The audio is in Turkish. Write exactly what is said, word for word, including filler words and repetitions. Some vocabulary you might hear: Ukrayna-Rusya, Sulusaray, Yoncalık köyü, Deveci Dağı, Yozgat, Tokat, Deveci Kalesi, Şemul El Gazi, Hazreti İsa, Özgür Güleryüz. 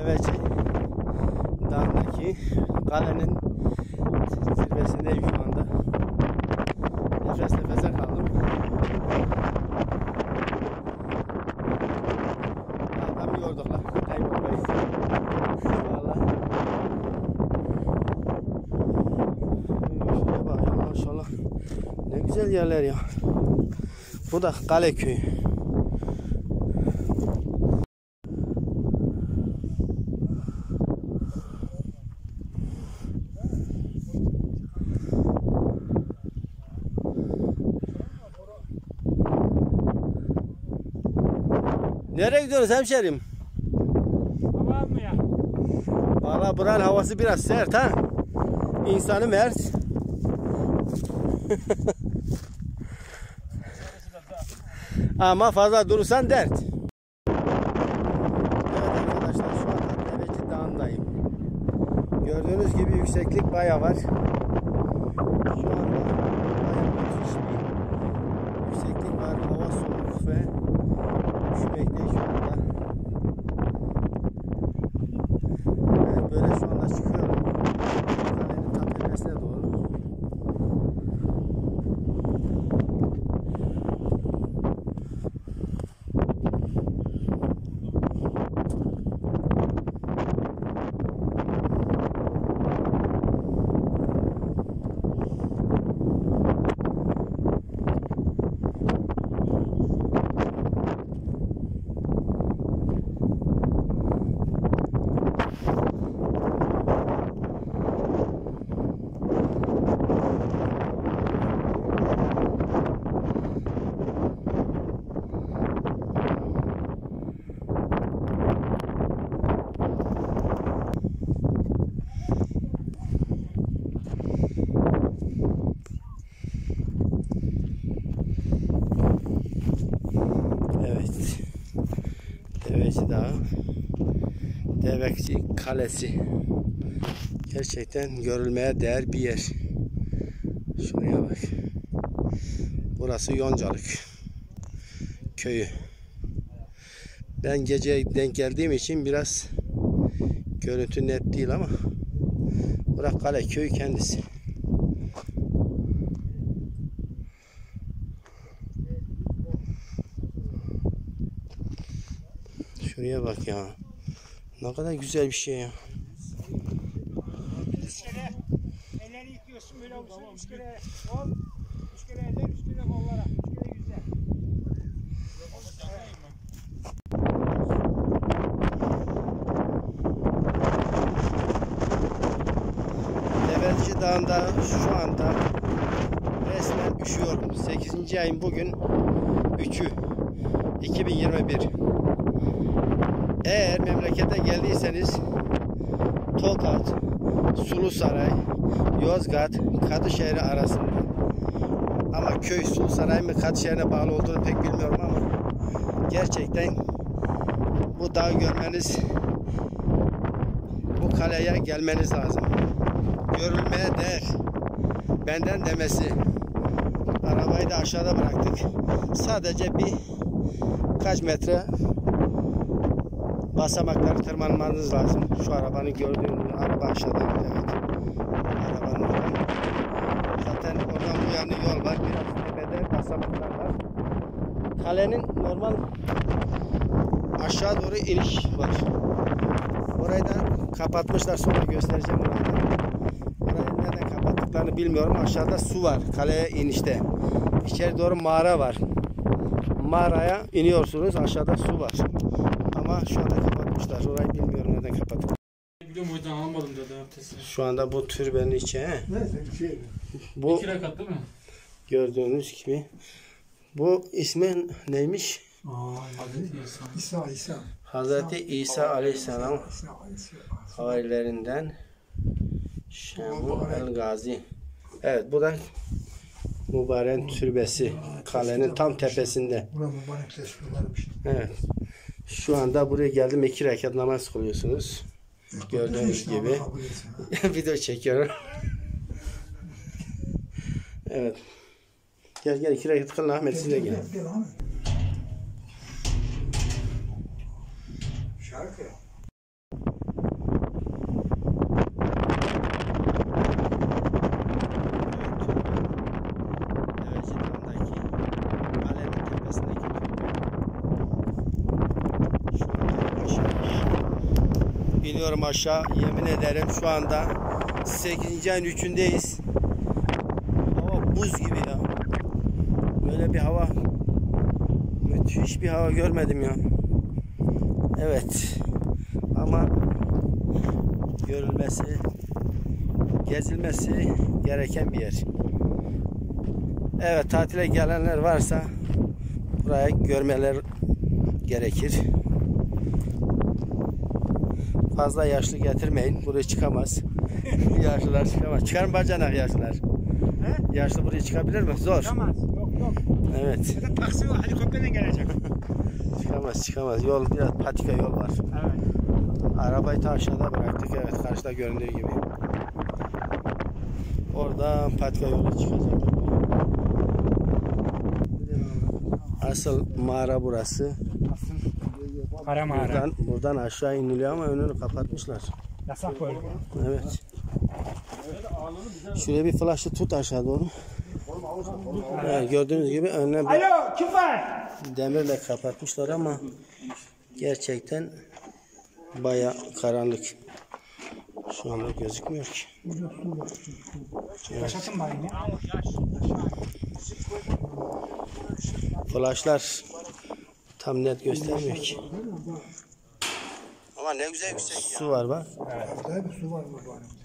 Deveci Dağı'ndaki kalenin zirvesindeyim şu anda. Nefes nefese kaldım. Adam yorduk lan. Kaybolmayız. Valla. Şuraya bakıyorum maşallah. Ne güzel yerler ya. Bu da Kale köyü. Nereye gidiyoruz hemşerim? Hava mı ya? Valla buranın havası biraz sert ha. İnsanı mert. Ama fazla durursan dert. Evet arkadaşlar, şu anda Deveci Dağı'ndayım. Gördüğünüz gibi yükseklik bayağı var. Şu anda bayağı müthiş bir yükseklik var. Hava soğuk ve üşümekte şu anda. Evet, böyle şu anda çıkıyorum. Kalenin tam tepesine doğru. Deveci Dağı, Deveci Kalesi, gerçekten görülmeye değer bir yer. Şuraya bak. Burası Yoncalık köyü. Ben gece denk geldiğim için biraz görüntü net değil ama burası Kale köyü kendisi. Şuraya bak ya. Ne kadar güzel bir şey ya. Üç kere elleri yıkıyorsun böyle olsun. Üç kere ol. Üç kere eller, üç kere kollara. Üç kere yüzler. Devletçi Dağı'nda şu anda resmen üşüyorum. sekizinci ayın bugün üçü iki bin yirmi bir. Eğer memlekete geldiyseniz Tokat, Sulusaray, Yozgat, Kadışehir'e arasında, ama köy Sulusaray mı Kadışehir'e bağlı olduğunu pek bilmiyorum, ama gerçekten bu dağı görmeniz, bu kaleye gelmeniz lazım. Görülmeye değer. Benden demesi. Arabayı da aşağıda bıraktık. Sadece bir kaç metre basamakları tırmanmanız lazım. Şu arabanın gördüğünüz araba aşağıda. Evet. Arabanın oradan. Zaten oradan bu yanı yol var. Biraz tepede basamaklar var. Kalenin normal aşağı doğru iniş var. Orayı da kapatmışlar. Sonra göstereceğim orayı da. Orayı nereden kapattıklarını bilmiyorum. Aşağıda su var. Kaleye inişte. İçeri doğru mağara var. Mağaraya iniyorsunuz. Aşağıda su var. Ama şu anda kapatmışlar. Orayı bilmiyorum neden kapattık. Biliyorum, o yüzden almadım dedi ertesine. Şu anda bu türbenin içi he. Neyse bir şey. Bu iki rekat değil mi? Gördüğünüz gibi. Bu ismi neymiş? Aa, Hazreti İsa. İsa, İsa. Hazreti İsa Aleyhisselam havarilerinden Şemul El Gazi. Evet, bu da mübarek türbesi. Kalenin tam tepesinde. Buna mübarek teşkilermiş. Evet. Şu anda buraya geldim, iki rekat namaz kılıyorsunuz. Gördüğünüz gibi. Video çekiyorum. Evet. Gel gel iki rekat kılın Ahmet, siz de gelin. Şarkı. iniyorum aşağı. Yemin ederim şu anda sekizinci ayın üçündeyiz. Hava buz gibi ya. Böyle bir hava, müthiş bir hava görmedim ya. Evet. Ama görülmesi, gezilmesi gereken bir yer. Evet, tatile gelenler varsa burayı görmeler gerekir. Fazla yaşlı getirmeyin. Buraya çıkamaz. Yaşlılar çıkamaz. Çıkar mı bacanak yaşlılar? He? Yaşlı buraya çıkabilir mi? Zor. Çıkamaz. Yok yok. Evet. Bir de taksi var. Helikopterle gelecek. Çıkamaz çıkamaz. Yol biraz patika yol var. Evet. Arabayı da aşağıda bıraktık. Evet, karşıda göründüğü gibi. Oradan patika yolu çıkacak. Asıl mağara burası. Kara mağara. Buradan, buradan aşağı iniliyor ama önünü kapatmışlar. Yasak böyle. Evet. Şuraya bir flaşı tut aşağı doğru. Evet, gördüğünüz gibi önüne bir demirle kapatmışlar ama gerçekten bayağı karanlık. Şu anda gözükmüyor ki. Evet. Flaşlar tam net göstermiyor ki. Ama ne güzel yüksek ya. Su var bak. Evet. Su var mı bari?